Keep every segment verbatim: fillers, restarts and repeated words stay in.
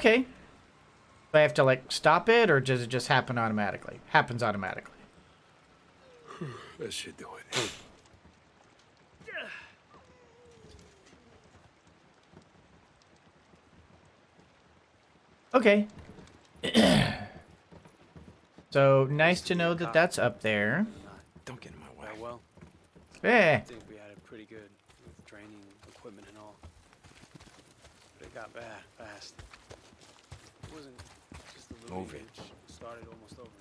Okay. Do I have to, like, stop it, or does it just happen automatically? Happens automatically. That should do it. Okay. So, nice to know that that's up there. Don't get in my way. Well, eh. I think we had it pretty good with training, equipment, and all. But it got bad fast. It wasn't just a little bit. It started almost overnight.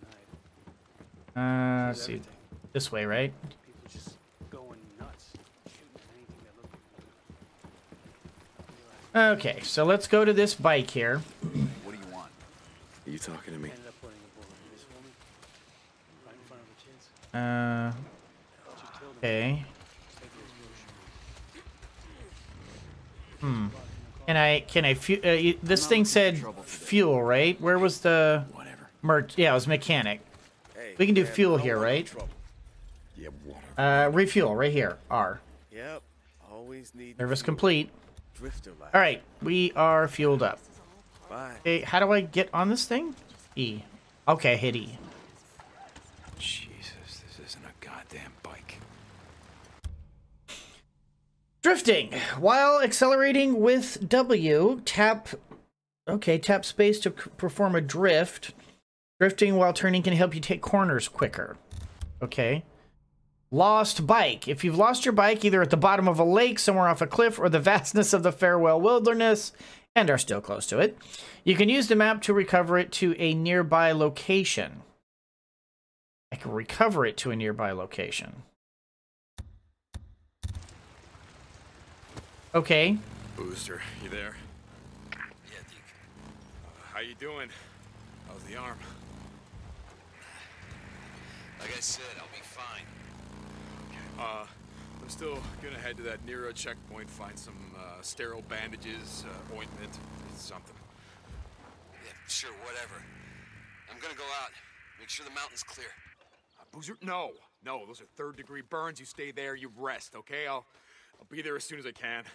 Uh, let's see. This way, right? People just going nuts, shooting anything that looked good. Okay, so let's go to this bike here. What do you want? Are you talking to me? Uh, okay. Hmm. Can I, can I, fu uh, this thing said fuel, right? Where was the, merch? Yeah, it was mechanic. We can do fuel here, right? Uh, refuel right here, R. Yep. Always need service complete. All right, we are fueled up. Hey, how do I get on this thing? E. Okay, hit E. Damn bike. Drifting. While accelerating with W, tap... Okay, tap space to perform a drift. Drifting while turning can help you take corners quicker. Okay. Lost bike. If you've lost your bike, either at the bottom of a lake, somewhere off a cliff, or the vastness of the Farewell Wilderness, and are still close to it, you can use the map to recover it to a nearby location. I can recover it to a nearby location. Okay. Boozer, you there? Yeah, Deacon. Uh, how you doing? How's the arm? Like I said, I'll be fine. Uh, I'm still gonna head to that Nero checkpoint, find some uh, sterile bandages, uh, ointment, something. Yeah, sure, whatever. I'm gonna go out, make sure the mountain's clear. Boozer? No, no, those are third-degree burns. You stay there, you rest, okay? I'll, I'll be there as soon as I can.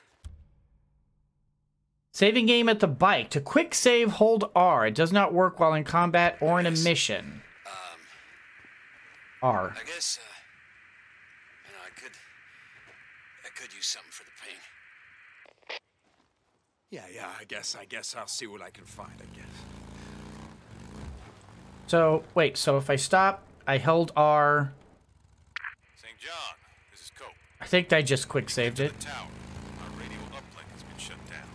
Saving game at the bike. To quick save, hold R. It does not work while in combat or in a mission. Um, R. I guess, uh, you know, I could, I could use something for the pain. Yeah, yeah, I guess, I guess I'll see what I can find, I guess. So, wait, so if I stop... I held R. Saint John, this is Cope. I think I just quick saved it. Tower. Our radio uplink has been shut down.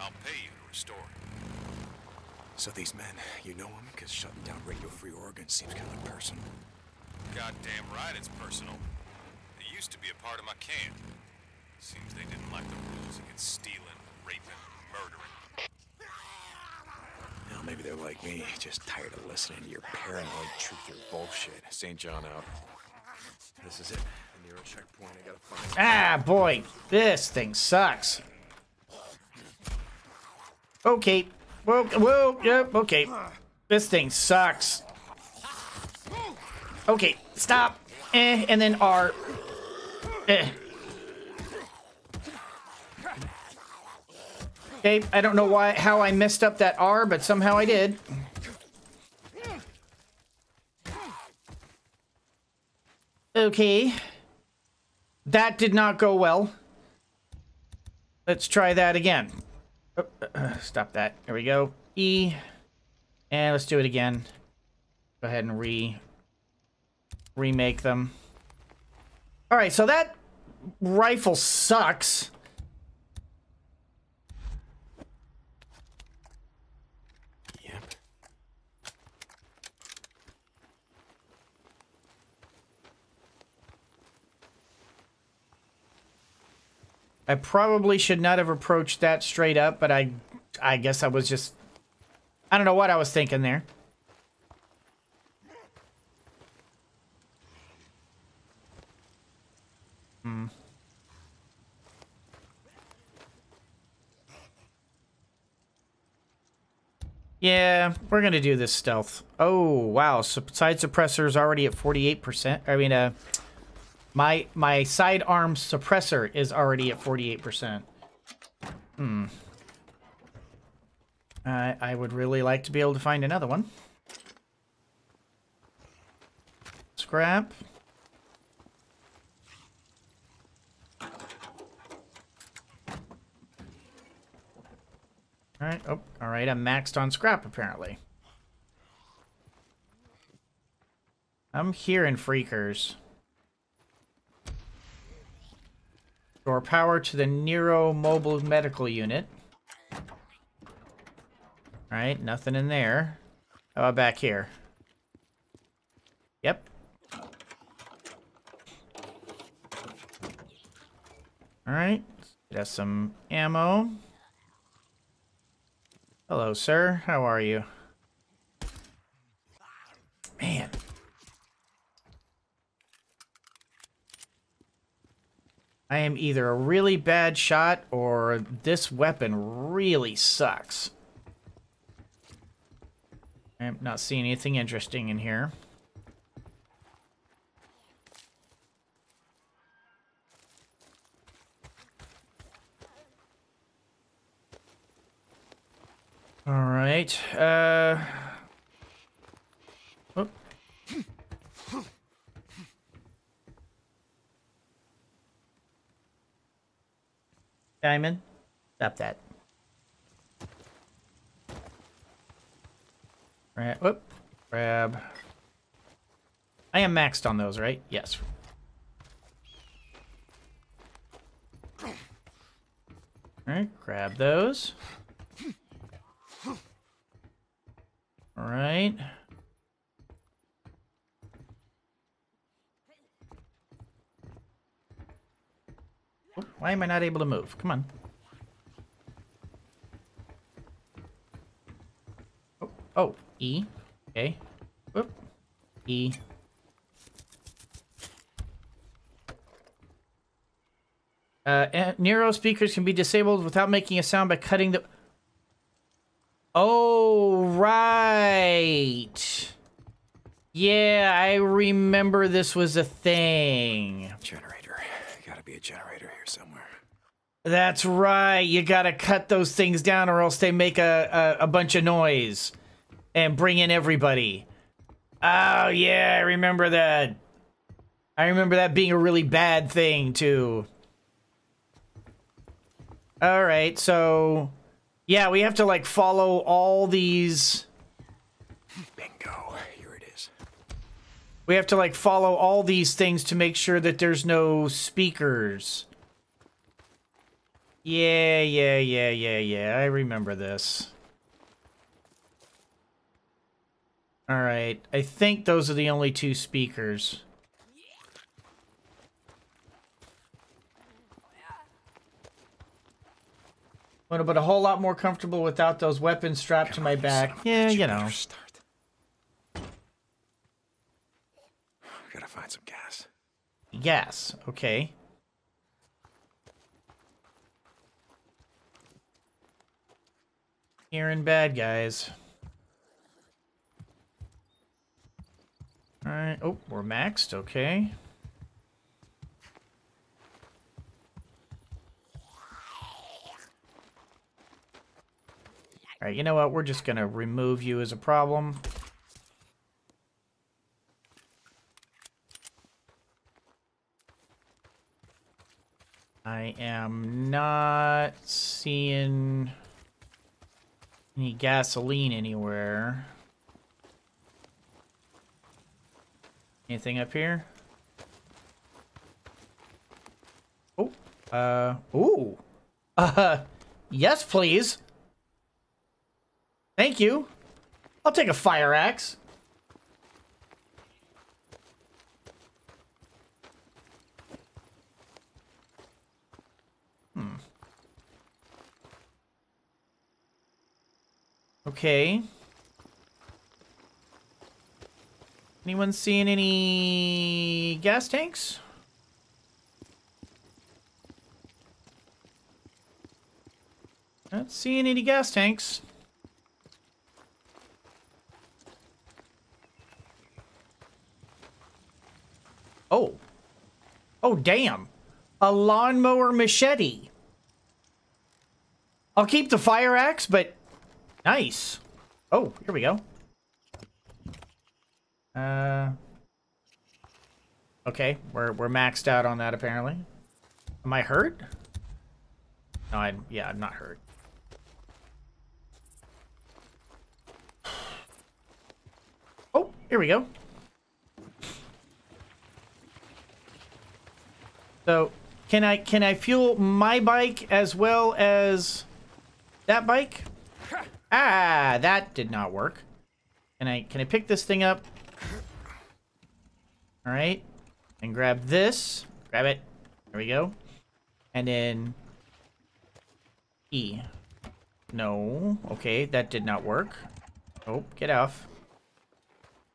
I'll pay you to restore it. So these men, you know them? Because shutting down Radio Free Oregon seems kind of personal. Goddamn right it's personal. It used to be a part of my camp. Seems they didn't like the rules against stealing, raping, murdering. Maybe they're like me, just tired of listening to your paranoid truth or bullshit. Saint John out. This is it. The Nero checkpoint. I gotta find. Ah, boy, this thing sucks. Okay. Whoa, whoa, yep. Okay, this thing sucks. Okay, stop. Eh, and then R. Eh. Okay, I don't know why, how I messed up that R, but somehow I did. Okay. That did not go well. Let's try that again. Oh, uh, stop that. There we go. E. And let's do it again. Go ahead and re... remake them. Alright, so that rifle sucks. I probably should not have approached that straight up, but I I guess I was just... I don't know what I was thinking there. Hmm. Yeah, we're gonna do this stealth. Oh, wow. So side suppressor is already at forty-eight percent. I mean, uh... My my sidearm suppressor is already at forty-eight percent. Hmm. Uh, I would really like to be able to find another one. Scrap. Alright, oh, alright, I'm maxed on scrap, apparently. I'm here in Freakers. Store power to the Nero Mobile Medical Unit. Alright, nothing in there. How about back here? Yep. Alright, get us some ammo. Hello, sir. How are you? Man. I am either a really bad shot or this weapon really sucks. I'm not seeing anything interesting in here. All right. Uh. Oh. Diamond, stop that. Right. Whoop. Grab. I am maxed on those, right? Yes. All right. Grab those. All right. Why am I not able to move? Come on. Oh, oh, E. Okay. Whoop. E. Uh, Nero speakers can be disabled without making a sound by cutting the... Oh, right. Yeah, I remember this was a thing. Generator. Gotta be a generator here somewhere. That's right. You gotta cut those things down or else they make a, a, a bunch of noise and bring in everybody. Oh, yeah, I remember that. I remember that being a really bad thing, too. All right, so... Yeah, we have to, like, follow all these... Bingo. Here it is. We have to, like, follow all these things to make sure that there's no speakers. Yeah, yeah, yeah, yeah, yeah. I remember this. All right. I think those are the only two speakers. But a whole lot more comfortable without those weapons strapped to my back. Yeah, you know. Start. Gotta find some gas. Gas, okay. Hearing bad guys. All right. Oh, we're maxed. Okay. All right, you know what? We're just going to remove you as a problem. I am not seeing any gasoline anywhere. Anything up here? Oh, uh, ooh. Uh, yes, please. Thank you. I'll take a fire axe. Hmm. Okay. Anyone seeing any gas tanks? Not seeing any gas tanks. Oh. Oh, damn. A lawnmower machete. I'll keep the fire axe, but Nice. Oh, here we go. Uh, okay, we're we're maxed out on that apparently. Am I hurt? No, I yeah, I'm not hurt. Oh, here we go. So, can I can I fuel my bike as well as that bike? Ah, that did not work. Can I can I pick this thing up? All right, and grab this. Grab it. There we go. And then E. No. Okay, that did not work. Oh, get off.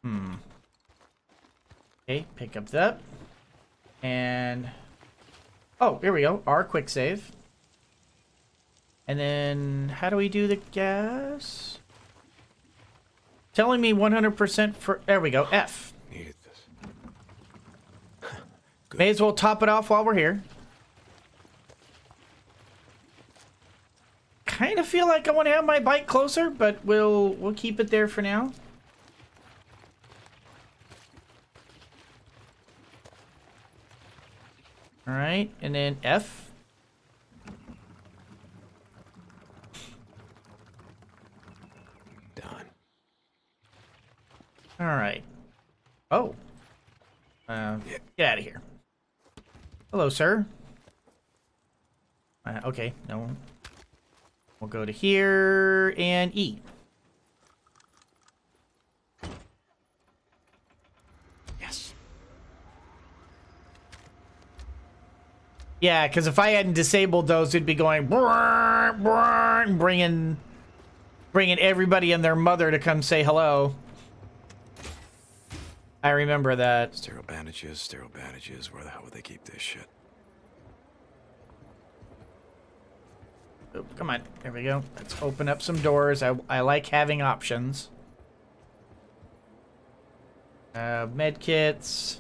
Hmm. Okay, pick up that. And oh, here we go. R, quick save. And then how do we do the gas? Telling me one hundred percent for... There we go. F. Needed this. Good. May as well top it off while we're here. Kind of feel like I want to have my bike closer, but we'll we'll keep it there for now. All right, and then F. All right. Oh. Uh, get out of here. Hello, sir. Uh, okay, no. We'll go to here and E. Yes. Yeah, because if I hadn't disabled those, it'd be going brrr, brrr, bringing, bringing everybody and their mother to come say hello. I remember that. Sterile bandages, sterile bandages. Where the hell would they keep this shit? Oh, come on. There we go. Let's open up some doors. I, I like having options. Uh, med kits.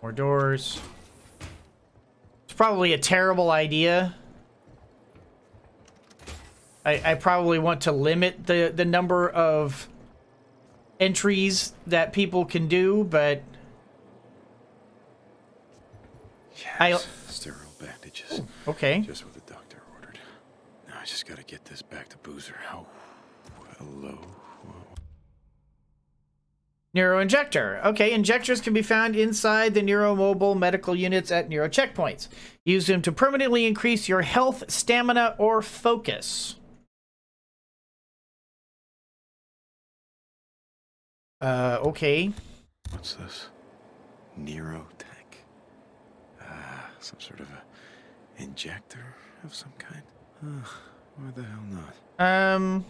More doors. It's probably a terrible idea. I, I probably want to limit the, the number of entries that people can do, but yes. I sterile bandages. Ooh, okay. Just what the doctor ordered. Now I just gotta get this back to Boozer. Oh, hello. Neuro injector. Okay, injectors can be found inside the neuromobile medical units at neuro checkpoints. Use them to permanently increase your health, stamina, or focus. Uh, okay. What's this? Nero tech. Ah, uh, some sort of a injector of some kind. Ugh, why the hell not? Um,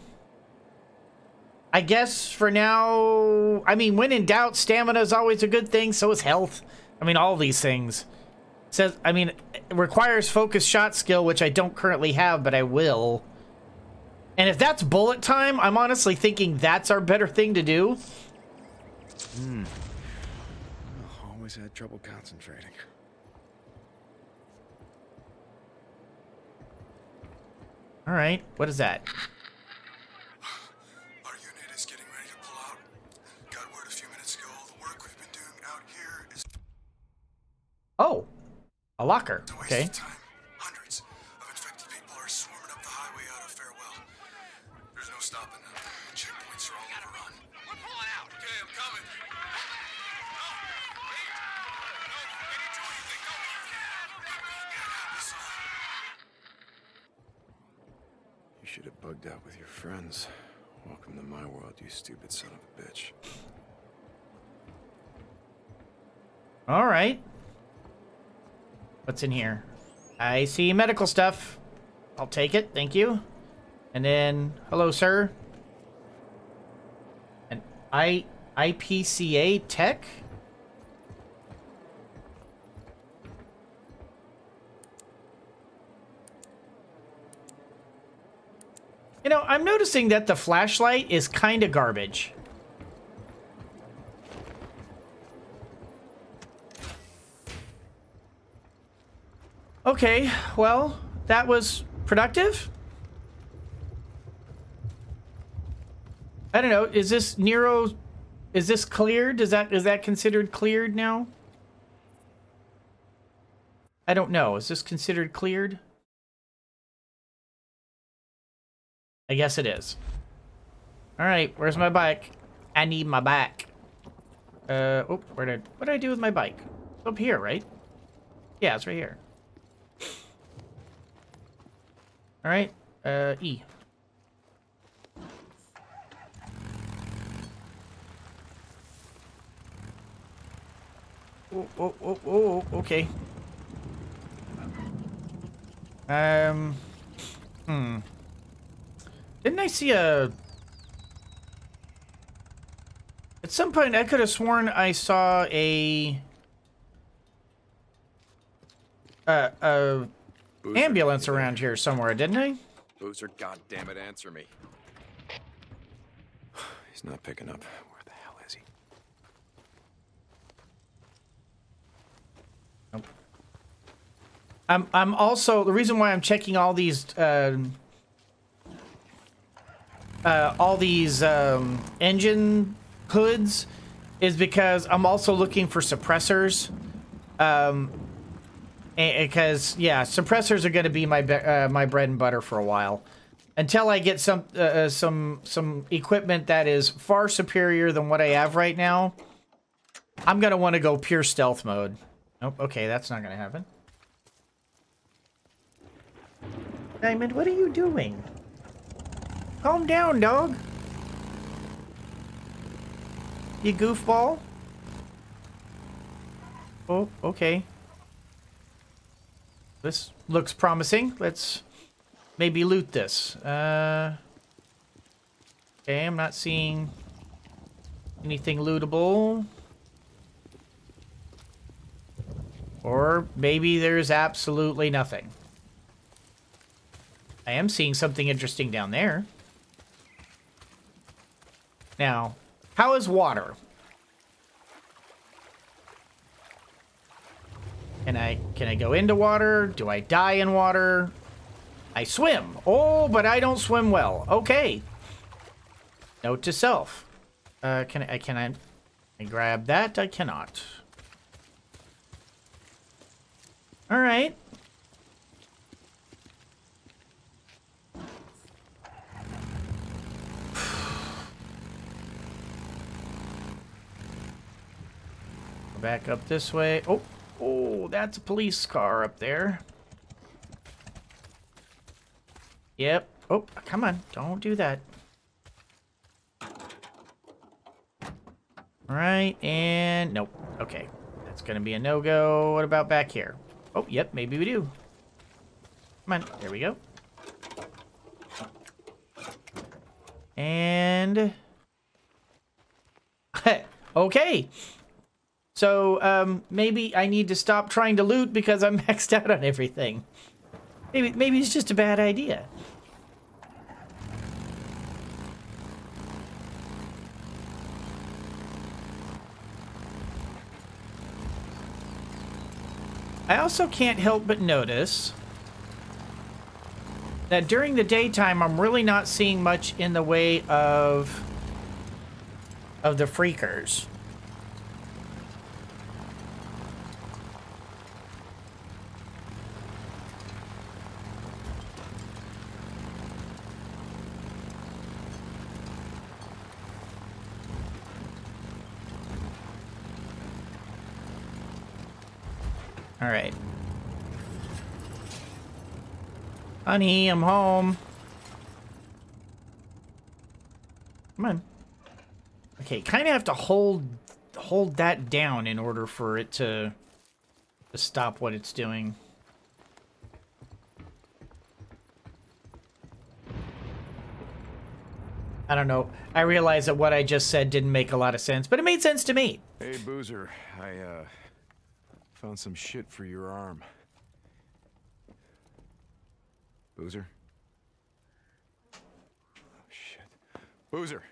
I guess for now, I mean, when in doubt, stamina is always a good thing. So is health. I mean, all these things. It says, I mean, it requires focus shot skill, which I don't currently have, but I will. And if that's bullet time, I'm honestly thinking that's our better thing to do. Hmm. Always had trouble concentrating. All right, what is that? Our unit is getting ready to pull out. Got word a few minutes ago, all the work we've been doing out here is... Oh, a locker. Okay. Hundreds of infected people are swarming up the highway out of Farewell. There's no stopping them. Checkpoints are all overrun. We're pulling out. Okay, I'm coming. You should have bugged out with your friends. Welcome to my world, you stupid son of a bitch. All right. What's in here? I see medical stuff. I'll take it. Thank you. And then, hello, sir. An I IPCA tech? You know, I'm noticing that the flashlight is kind of garbage. Okay, well, that was productive? I don't know. Is this Nero? Is this cleared? Is that is that considered cleared now? I don't know. Is this considered cleared? I guess it is. All right. Where's my bike? I need my bike. Uh oh. Where did what did I do with my bike? It's up here, right? Yeah, it's right here. All right. Uh, E. Oh, oh, oh, oh, okay. Um, hmm. Didn't I see a... At some point, I could have sworn I saw a... Uh, a... Boozer. Ambulance around here somewhere, didn't I? Boozer, goddammit, answer me. He's not picking up. Where the hell is he? Nope. I'm, I'm also... The reason why I'm checking all these... Uh, uh, all these um, engine hoods is because I'm also looking for suppressors. Um... Because yeah, suppressors are going to be my be uh, my bread and butter for a while, until I get some uh, some some equipment that is far superior than what I have right now. I'm going to want to go pure stealth mode. Nope. Okay, that's not going to happen. Diamond, what are you doing? Calm down, dog. You goofball. Oh, okay. This looks promising. Let's maybe loot this. Uh, okay, I'm not seeing anything lootable. Or maybe there's absolutely nothing. I am seeing something interesting down there. Now, how is water? Can I, can I go into water? Do I die in water? I swim. Oh, but I don't swim well. Okay. Note to self. Uh, can I, can I, can I grab that? I cannot. All right. Back up this way. Oh. Oh, that's a police car up there. Yep. Oh, come on. Don't do that. All right, and nope. Okay. That's going to be a no-go. What about back here? Oh, yep. Maybe we do. Come on. There we go. And... okay. So, um, maybe I need to stop trying to loot because I'm maxed out on everything. Maybe, maybe it's just a bad idea. I also can't help but notice that during the daytime, I'm really not seeing much in the way of, of the freakers. All right. Honey, I'm home. Come on. Okay, kind of have to hold hold that down in order for it to, to stop what it's doing. I don't know. I realize that what I just said didn't make a lot of sense, but it made sense to me. Hey, Boozer. I, uh... found some shit for your arm. Boozer? Oh, shit. Boozer!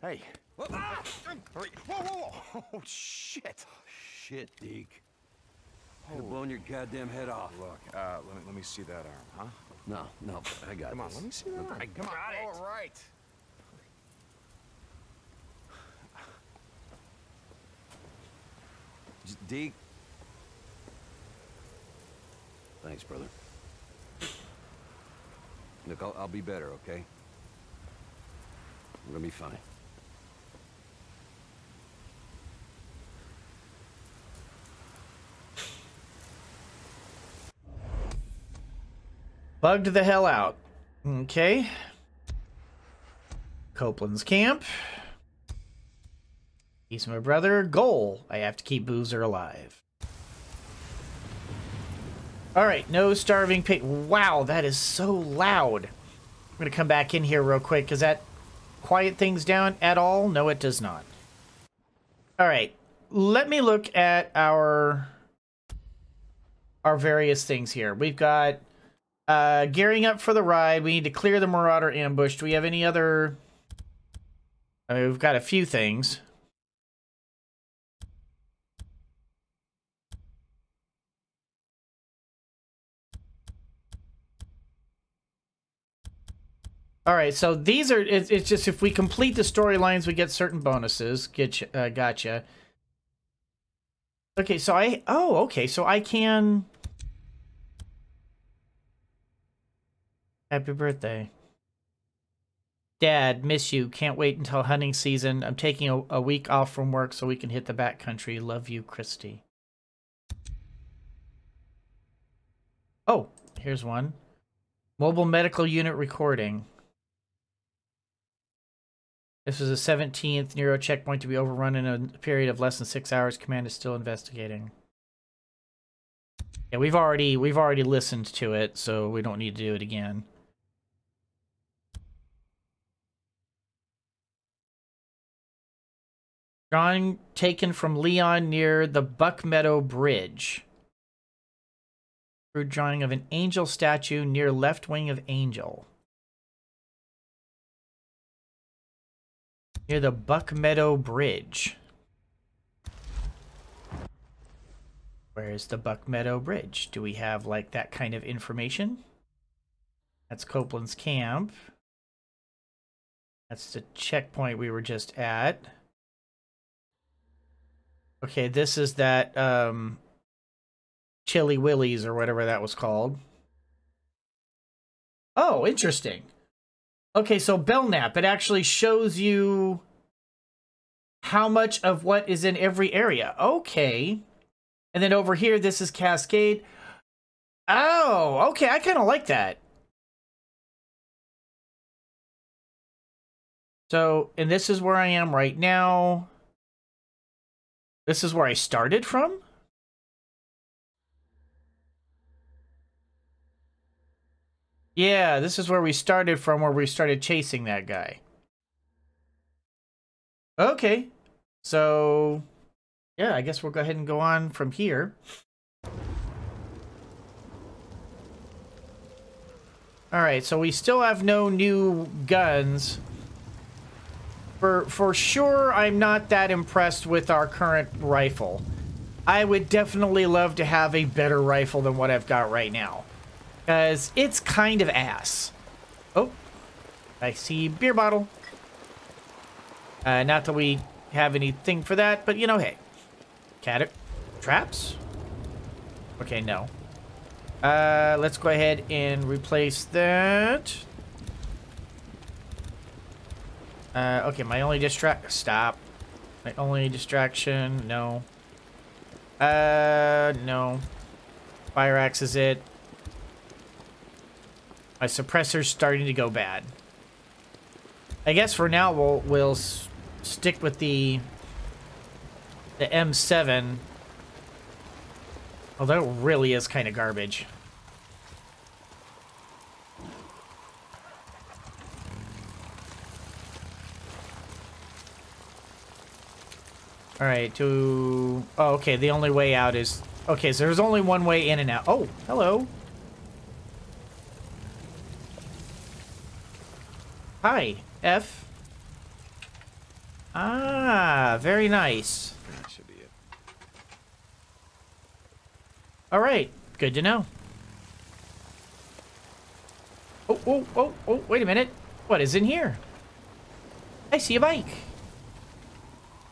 Hey! Whoa, whoa, whoa! Oh, shit! Shit, Deke. Could have blown your goddamn head off. Look, uh, let me let me see that arm, huh? No, no, I got it. Come on, this. let me see that arm. I got it. All right. Deke. Thanks, brother. Look, I'll, I'll be better, okay? We're gonna be fine. Bugged the hell out. Okay. Copeland's camp. He's my brother. Goal. I have to keep Boozer alive. Alright, no starving pig. Wow, that is so loud. I'm going to come back in here real quick. Does that quiet things down at all? No, it does not. Alright, let me look at our, our various things here. We've got uh, gearing up for the ride. We need to clear the Marauder ambush. Do we have any other... I mean, we've got a few things. All right, so these are, it's, it's just if we complete the storylines, we get certain bonuses. Get, uh, gotcha. Okay, so I, oh, okay, so I can. Happy birthday. Dad, miss you. Can't wait until hunting season. I'm taking a, a week off from work so we can hit the backcountry. Love you, Christy. Oh, here's one. Mobile medical unit recording. This is the seventeenth Nero checkpoint to be overrun in a period of less than six hours. Command is still investigating. Yeah, we've already we've already listened to it, so we don't need to do it again. John taken from Leon near the Buck Meadow Bridge. True drawing of an angel statue near left wing of angel. Near the Buck Meadow Bridge. Where is the Buck Meadow Bridge? Do we have, like, that kind of information? That's Copeland's camp. That's the checkpoint we were just at. Okay, this is that, um... Chili Willies, or whatever that was called. Oh, interesting. Okay, so Belknap, it actually shows you how much of what is in every area. Okay. And then over here, this is Cascade. Oh, okay, I kind of like that. So, and this is where I am right now. This is where I started from? Yeah, this is where we started from, where we started chasing that guy. Okay. So, yeah, I guess we'll go ahead and go on from here. Alright, so we still have no new guns. For, for sure, I'm not that impressed with our current rifle. I would definitely love to have a better rifle than what I've got right now. Because it's kind of ass. Oh, I see beer bottle. Uh, not that we have anything for that, but you know, hey. Cat traps? Okay, no. Uh, let's go ahead and replace that. Uh, okay, my only distract. Stop. My only distraction. No. Uh, no. Fire axe is it. My suppressor's starting to go bad. I guess for now we'll we'll s stick with the the M seven. Although it really is kind of garbage. All right, to oh, okay. The only way out is okay. So there's only one way in and out. Oh, hello. Hi, F. Ah, very nice. That should be it. All right, good to know. Oh, oh, oh, oh, wait a minute. What is in here? I see a bike.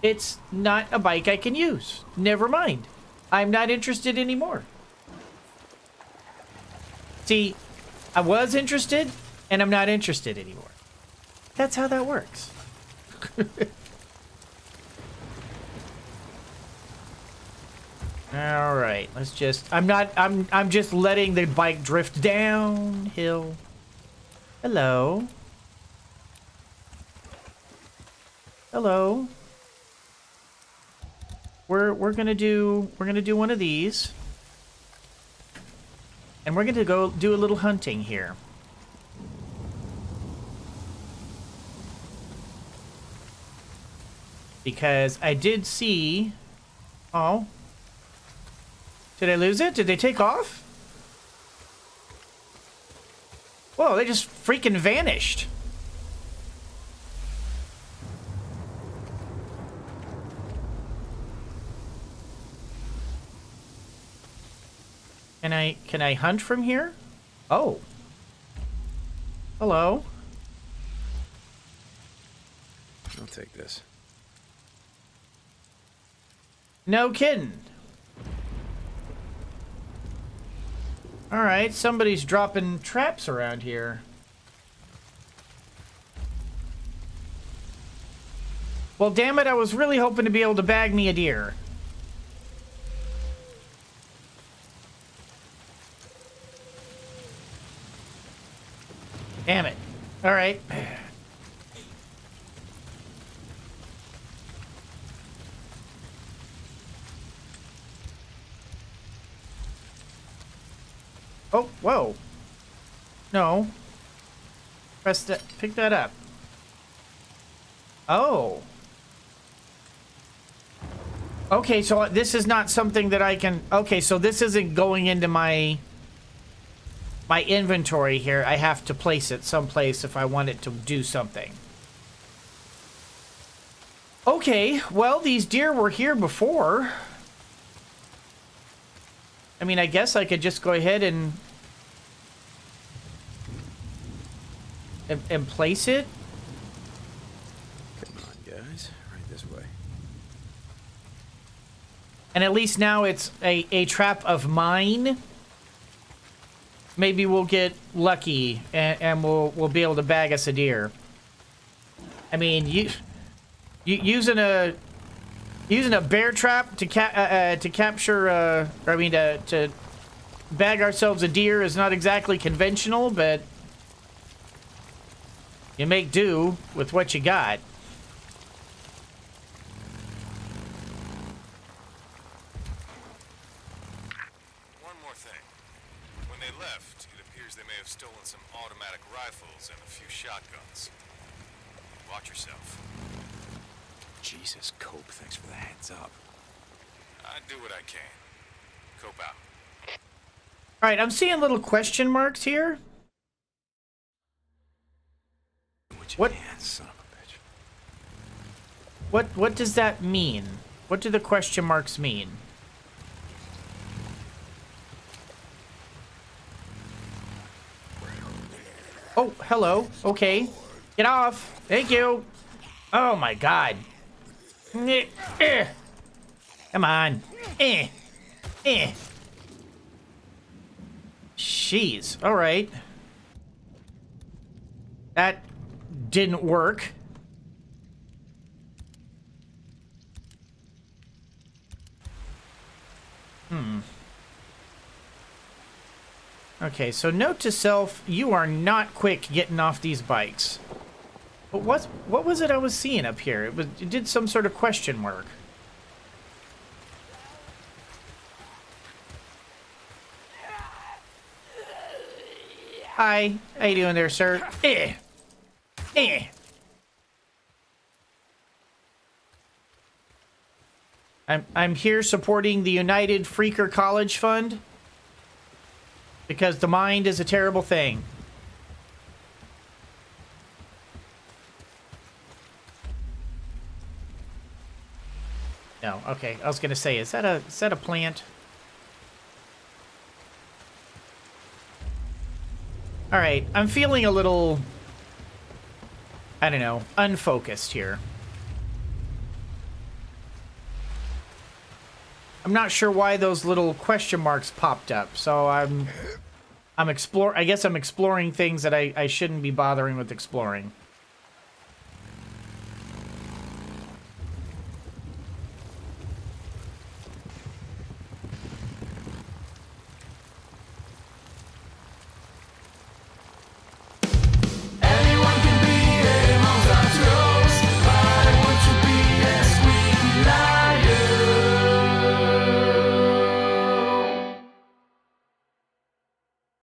It's not a bike I can use. Never mind. I'm not interested anymore. See, I was interested, and I'm not interested anymore. That's how that works. All right, let's just... I'm not... I'm, I'm just letting the bike drift downhill. Hello. Hello. We're, we're gonna do... We're gonna do one of these. And we're gonna go do a little hunting here. Because I did see... Oh. Did I lose it? Did they take off? Whoa, they just freaking vanished. Can I, can I hunt from here? Oh. Hello. I'll take this. No kidding. All right, somebody's dropping traps around here. Well, damn it, I was really hoping to be able to bag me a deer. Damn it. All right. Oh, whoa. No. Press that. Pick that up. Oh. Okay, so this is not something that I can... Okay, so this isn't going into my... My inventory here. I have to place it someplace if I want it to do something. Okay, well, these deer were here before. I mean, I guess I could just go ahead and... And, and place it. Come on, guys, right this way. And at least now it's a, a trap of mine. Maybe we'll get lucky and, and we'll we'll be able to bag us a deer. I mean, you, you using a using a bear trap to ca uh, uh, to capture uh, or I mean to to bag ourselves a deer is not exactly conventional, but. You make do with what you got. One more thing. When they left, it appears they may have stolen some automatic rifles and a few shotguns. Watch yourself. Jesus, Cope, thanks for the heads up. I do what I can. Cope out. All right, I'm seeing little question marks here. What? Yeah, son of a bitch. What what does that mean? What do the question marks mean? Oh, hello. Okay. Get off. Thank you. Oh my god. Come on. Eh. Eh. Jeez. All right. That didn't work. Hmm. Okay, so note to self, you are not quick getting off these bikes. But what, what was it I was seeing up here? It, was, it did some sort of question mark. Hi. How you doing there, sir? Eh. Eh. I'm I'm here supporting the United Freaker College Fund because the mind is a terrible thing. No, okay. I was gonna say, is that a is that a plant? All right, I'm feeling a little, I don't know, unfocused here. I'm not sure why those little question marks popped up, so I'm, I'm explore. I guess I'm exploring things that I, I shouldn't be bothering with exploring.